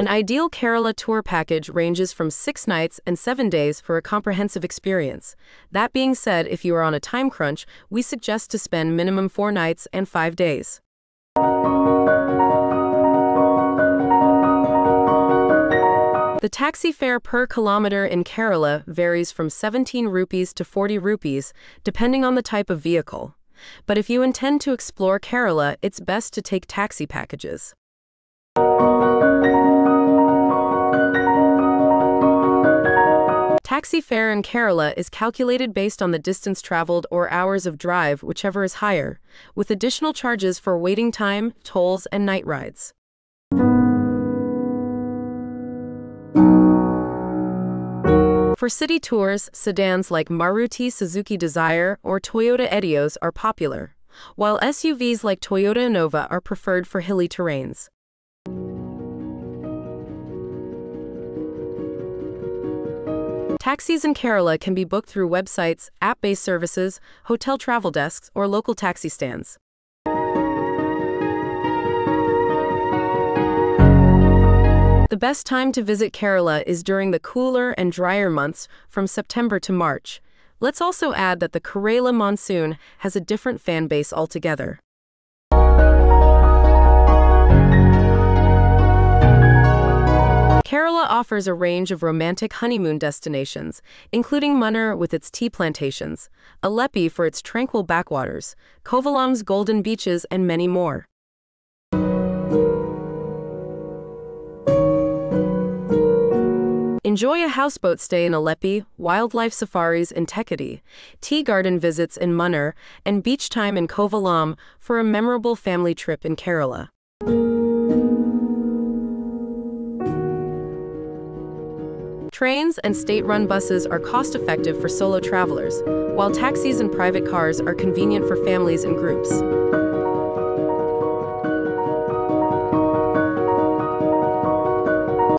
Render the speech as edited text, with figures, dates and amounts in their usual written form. An ideal Kerala tour package ranges from 6 nights and 7 days for a comprehensive experience. That being said, if you are on a time crunch, we suggest to spend minimum 4 nights and 5 days. The taxi fare per kilometer in Kerala varies from 17 rupees to 40 rupees, depending on the type of vehicle. But if you intend to explore Kerala, it's best to take taxi packages. Taxi fare in Kerala is calculated based on the distance traveled or hours of drive, whichever is higher, with additional charges for waiting time, tolls, and night rides. For city tours, sedans like Maruti Suzuki Dzire or Toyota Etios are popular, while SUVs like Toyota Innova are preferred for hilly terrains. Taxis in Kerala can be booked through websites, app-based services, hotel travel desks, or local taxi stands. The best time to visit Kerala is during the cooler and drier months, from September to March. Let's also add that the Kerala monsoon has a different fan base altogether. Kerala offers a range of romantic honeymoon destinations, including Munnar with its tea plantations, Alleppey for its tranquil backwaters, Kovalam's golden beaches, and many more. Enjoy a houseboat stay in Alleppey, wildlife safaris in Thekkady, tea garden visits in Munnar, and beach time in Kovalam for a memorable family trip in Kerala. Trains and state-run buses are cost-effective for solo travelers, while taxis and private cars are convenient for families and groups.